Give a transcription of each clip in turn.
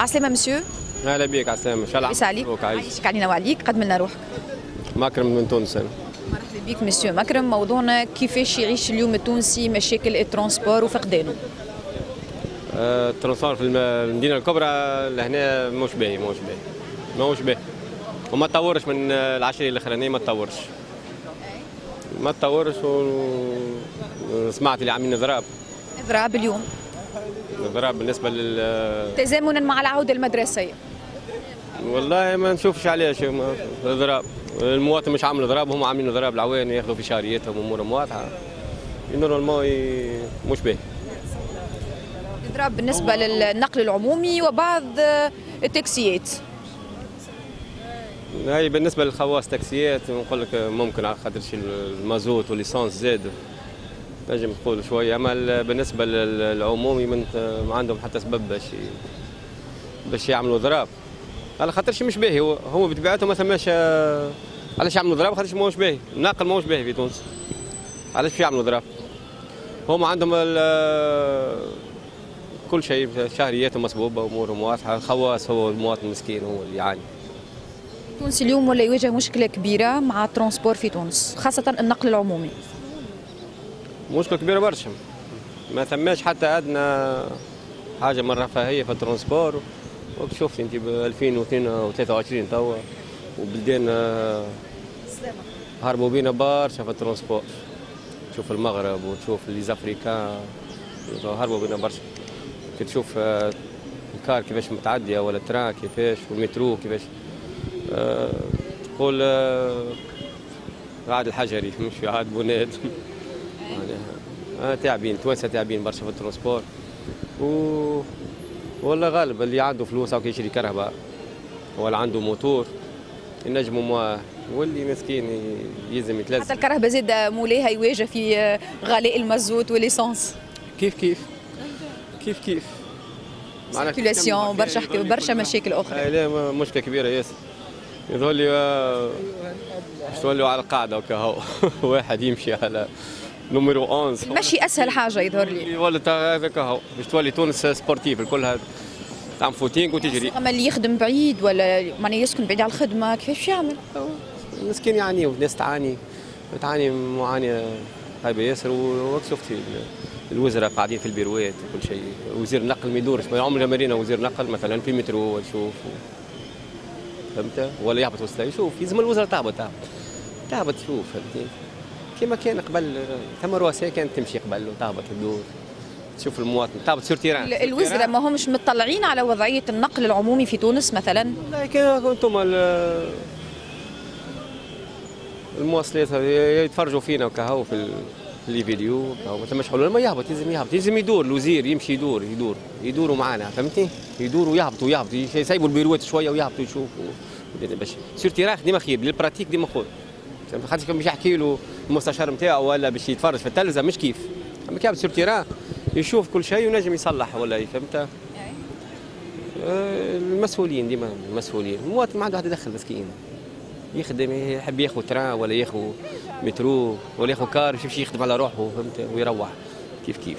عسلامة مسيو. أهلا بيك عسلامة، إن شاء الله عسلامة عليك، عايشك علينا وعليك، قد منا روحك. مكرم من تونس أنا. مرحبا بيك مسيو مكرم، موضوعنا كيفاش يعيش اليوم التونسي مشاكل الترونسبور وفقدانه. الترونسبور في المدينة الكبرى لهنا ماهوش باهي وما تطورش من العشرية الأخرانية ما تطورش وسمعت اللي عاملين إضراب اليوم. إضراب بالنسبة لل تزامنا مع العودة المدرسية. والله ما نشوفش عليها شيء، إضراب المواطن مش عامل إضراب، هم عاملين إضراب العوان ياخذوا في شهريتهم أمورهم واضحة، نورمالمون مش باهي. إضراب بالنسبة للنقل العمومي وبعض التاكسيات. هاي بالنسبة للخواص تاكسيات نقول لك ممكن على خاطر المازوت والليسانس زاد نجم تقول شوية، أما بالنسبة للعمومي ما عندهم حتى سبب باش يعملوا إضراب، على خاطرش مش باهي هو بطبيعته ما ثماش علاش يعملوا إضراب، خاطرش ماهوش باهي، الناقل ماهوش باهي في تونس، علاش باش يعملوا إضراب؟ هما عندهم كل شيء شهرياتهم مسبوبة أمورهم واضحة، الخواص هو المواطن المسكين هو اللي يعاني. التونسي اليوم ولا يواجه مشكلة كبيرة مع الترونسبور في تونس، خاصة النقل العمومي. مشكلة كبيرة برشا، ما ثماش حتى أدنى حاجة من الرفاهية في الترونسبور، وشفت أنت ب 2023 توا وبلدانا هربوا بينا برشا في الترونسبور، تشوف المغرب وتشوف ليزافريكان هربوا بينا برشا، كي تشوف الكار كيفاش متعدية ولا التران كيفاش والمترو كيفاش تقول عاد الحجري مش عاد بناد تعبين توانسه تعبين برشا في الترونسبور والله غالب اللي عنده فلوس او يشري كهرباء ولا عنده موتور ينجموا واللي مسكين يلزم يتلزم حتى الكهرباء زاد مولاها يواجه في غلاء المازوت والليسانس كيف سيركيلاسيون برشا مشاكل اخرى. لا مشكله كبيره ياسر، يظهر لي باش تولوا على القاعده وكا هو واحد يمشي على نمرو 11 المشي اسهل حاجه يظهر لي، ولا هكا هو باش تولي تونس سبورتيف الكل تعمل فوتينغ وتجري، اما اللي يخدم بعيد ولا معناها يسكن بعيد على الخدمه كيفاش يعمل؟ المسكين يعاني والناس تعاني معاناه خايبه ياسر، وشفتي الوزراء قاعدين في البيروات وكل شيء، وزير النقل ما يدورش، ما عمرنا ما رينا وزير نقل مثلا في مترو نشوف فهمت ولا يهبط وسطها يشوف، يلزم الوزراء تهبط تشوف فهمتني، كما كان قبل ثم رواسية كانت تمشي قبل وتهبط تدور تشوف المواطن تهبط سور تيران. الوزراء ما همش مطلعين على وضعية النقل العمومي في تونس مثلا؟ والله كان انتم المواصلات يتفرجوا فينا وكهو في لي فيديو ما ثماش حلول، ما يهبط لازم يدور الوزير يمشي يدوروا معانا فهمتني، يدوروا يهبطوا يسيبوا البيروات شويه ويهبطوا يشوفوا باش سير تيران ديما خير للبراتيك ديما خير، خاطر باش يحكي له المستشار نتاعو ولا باش يتفرج في التلفزه مش كيف، اما كي يهبط سير تيران يشوف كل شيء وينجم يصلح ولا فهمت. المسؤولين ديما المسؤولين، المواطن ما عنده حد يدخل مسكين، يخدم يحب ياخذ تران ولا ياخذ مترو ولا ياخذ كار يمشي يخدم على روحه فهمت ويروح كيف.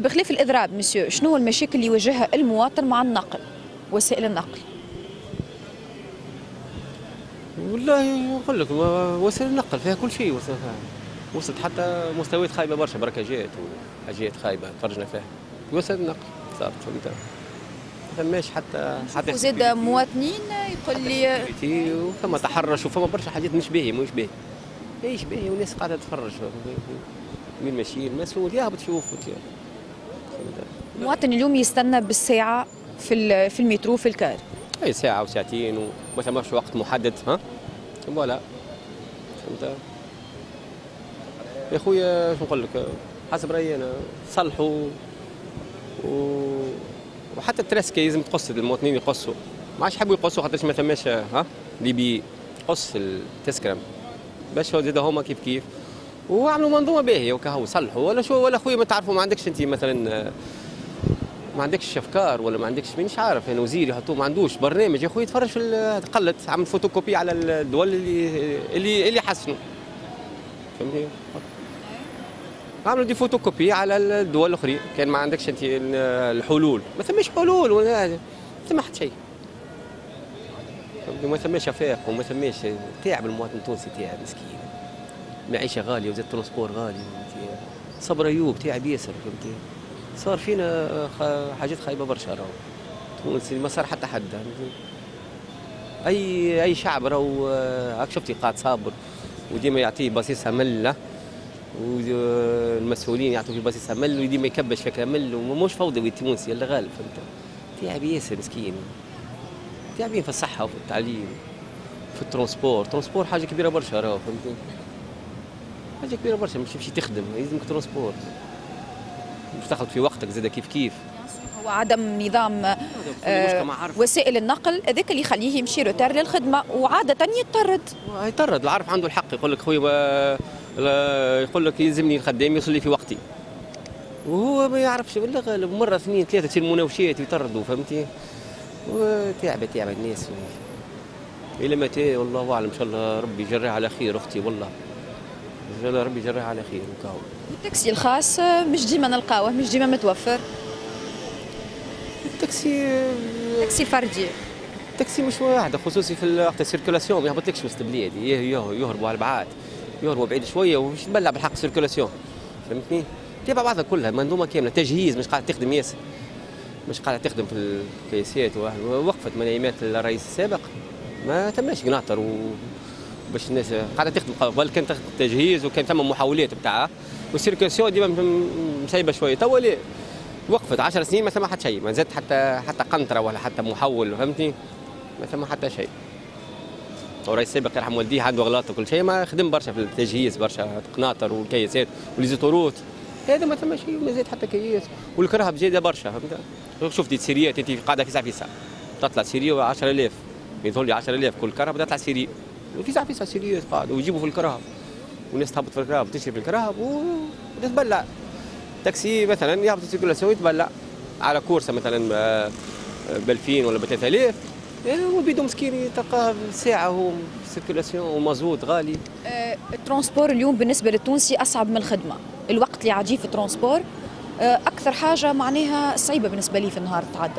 بخلاف الاضراب مسيو، شنو هو المشاكل اللي يواجهها المواطن مع النقل وسائل النقل؟ والله نقول لك وسائل النقل فيها كل شيء، وصلت حتى مستويات خايبه برشا، بركاجات وحاجات خايبه تفرجنا فيها وسائل النقل صارت فهمت، ما ثماش حتى وزاد مواطنين يقول لي وفما تحرش وفما برشا حاجات مش باهي والناس قاعده تتفرج من ماشيين، المسؤول يهبط يشوف. المواطن اليوم يستنى بالساعه في المترو في الكار، اي ساعه وساعتين وما ثماش وقت محدد ها ولا فهمت يا خويا، شنو نقول لك حسب رايي انا صلحوا وحتى التراسكه لازم تقص، المواطنين يقصوا ما عادش يحبوا يقصوا خاطر ما ثماش ها اللي بيقص التسكرم باش زاد هما كيف وعملوا منظومه باهيه وكهو صلحوا ولا شو ولا خويا ما تعرفوا ما عندكش انت مثلا ما عندكش افكار ولا ما عندكش مانيش عارف انا يعني وزير يحطوه ما عندوش برنامج يا خويا تفرج في قلت عمل فوتوكوبي على الدول اللي حسنوا فهمتني عملوا دي فوتوكوبي على الدول الاخرين. كان ما عندكش انت الحلول، ما ثماش حلول ولا ثم حتى شيء، ما ثماش افاق وما ثماش. تعب المواطن التونسي، تعب مسكين، معيشه غاليه وزاد الترونسبور غالي، صبر ايوب تعب ياسر. صار فينا حاجات خايبه برشا. راهو تونس ما صار حتى حد، اي شعب راهو هاك شفتي قاعد صابر وديما يعطيه باسيس همله، والمسؤولين يعطوه باسيس همل وديما يكبش فيك همل، ومش فوضوي التونسي اللي غالب فهمت. تعب ياسر مسكين، تعبين في الصحه وفي التعليم في الترونسبور. ترونسبور حاجه كبيره برشا راهو فهمت، حاجه كبيره برشا. مش تمشي تخدم لازمك ترونسبور، مش تاخذ في وقتك زاد كيف كيف. هو عدم نظام وسائل النقل هذاك اللي يخليه يمشي روتار للخدمه، وعاده يطرد. يطرد، العارف عنده الحق، يقول لك خويا، يقول لك يلزمني الخدام يوصل لي في وقتي، وهو ما يعرفش. ولا غالب مره اثنين ثلاثه تصير مناوشات ويطردوا فهمتي. تعب الناس الى متى والله اعلم. ان شاء الله ربي يجريها على خير اختي، والله ان شاء الله ربي يجريها على خير. وكاو التاكسي الخاص مش ديما نلقاوه، مش ديما متوفر. التاكسي الفردي، التاكسي مش واحد، خصوصي في وقت السيركولاسيون ما يهبطلكش وسط البلاد، يهربوا على بعاد، يهربوا بعيد شويه ومش تبلع بالحق السيركولاسيون فهمتني. تبع بعضها كلها منظومه كامله، تجهيز مش قاعد تخدم ياسر، مش قاعد تخدم في القياسات. وقفت من ايامات الرئيس السابق ما تماش قناطر باش الناس قاعده تخدم. قبل كان تخدم تجهيز وكان تم محاولات بتاعها، والسيركولاسيون ديما مسيبه شويه. توا لا، وقفت 10 سنين ما ثم حتى شيء، ما زادت حتى قنطره ولا حتى محول فهمتني، ما ثم حتى شيء. الرئيس السابق يرحم والديه عنده اغلاط وكل شيء، ما خدم برشا في التجهيز، برشا قناطر والكياسات وليزيتوروت، هذا ما ثم شيء، ما زاد حتى كياس. والكراهه زايده برشا فهمت. شفتي سيريات انت قاعده في ساعه تطلع سيريه 10000، يظهر لي 10000 كل كرهب تطلع سيري، وفي ساعه سيريات قاعده ويجيبوا في الكراهب، والناس تهبط في الكراهب وتشري في الكراهب وتتبلع. تاكسي مثلا يهبط السيركولاسيون يتبلع على كورسه مثلا ب 2000 ولا ب 3000، وبيدو مسكين تلقاه ساعه هو سيركولاسيون ومازوت غالي. الترونسبور اليوم بالنسبه للتونسي اصعب من الخدمه، الوقت اللي عاديه في الترونسبور اكثر حاجه معناها صعيبه بالنسبه لي في النهار تعدى.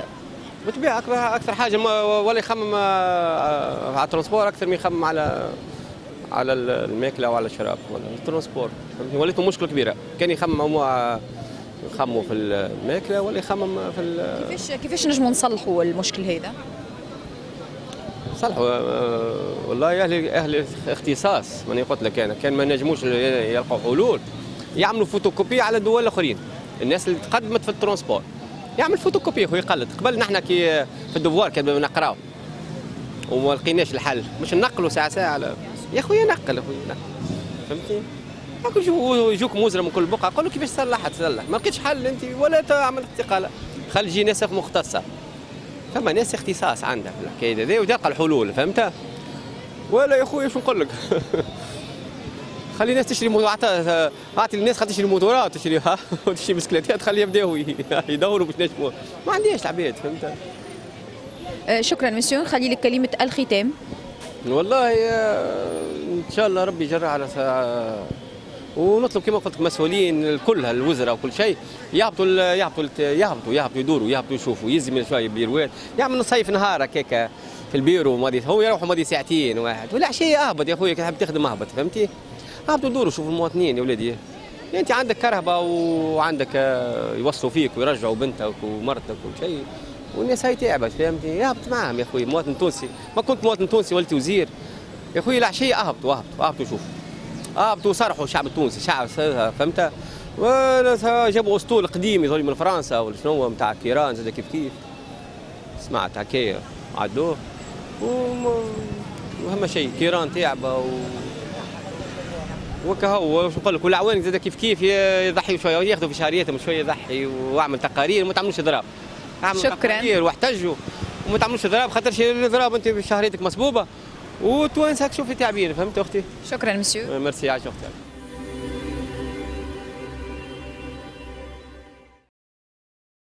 بالطبيعه اكثر حاجه ولا يخمم على الترونسبور اكثر ما يخمم على الماكله وعلى الشراب ولا الترونسبور. وليت مشكله كبيره، كان يخمموا في الماكله ولا يخمم في كيفاش نجموا نصلحوا المشكل هذا؟ صلحوا والله اهل اختصاص. ماني قلت لك انا كان ما نجموش يلقوا حلول، يعملوا فوتوكوبي على الدول الاخرين. الناس اللي تقدمت في الترونسبور يعمل فوتوكوبي خويا، يقلد. قبل نحن كي في الدوار كنا نقراو وما لقيناش الحل، مش ننقلوا ساعه ساعه على يا خويا نقل فهمتي. يجوك مزرة من كل بقعه، قالوا كيفاش تصلح، ما لقيتش حل انت ولا تعمل استقاله، خلي تجي ناس مختصه. فما ناس اختصاص عندها في الحكايه هذه وتلقى الحلول فهمتها. ولا يا خويا شو نقول لك خلي الناس تشري اعطي الناس تشري موتورات وتشري بسكليتات، خليه يبداو يدوروا باش نجموا. ما عنديش العباد فهمتها. شكرا مسيو، نخلي لك كلمه الختام. والله ان شاء الله ربي يجرها على ساعة، ونطلب كما قلت لك مسؤولين كلها الوزراء وكل شيء يهبطوا يدوروا يشوفوا، يلزم شويه بيروات يعمل نصيف نهار هكاك في البيرو ماضي، هو يروح ماضي ساعتين واحد ولا عشيه. اهبط يا خويا كي تحب تخدم اهبط فهمتي، اهبطوا دوروا شوفوا المواطنين يا ولادي. انت عندك كرهبه وعندك يوصوا فيك ويرجعوا بنتك ومرتك وكل شيء، والناس هاي تعبت فهمتني. اهبط معاهم يا خويا مواطن تونسي، ما كنت مواطن تونسي وليت وزير يا خويا العشيه. اهبطوا شوفوا، اهبطوا صرحوا الشعب التونسي شعب فهمت. جابوا اسطول قديم يظهر من فرنسا ولا شنو نتاع كيران زاد كيف سمعت هكايا عدوه، وهم شيء كيران تعبه وكا هو شو نقول لك. والعواني زاد كيف يضحي شويه وياخذوا في شهريتهم شويه، يضحي واعمل تقارير ما تعملوش اضراب. شكرا. واحتجوا وما تعملوش ضراب، خاطرش الضراب انت شهريتك مسبوبه والتوانسه شوفي تعبير فهمت اختي. شكرا مسيو، ميرسي يا اختي.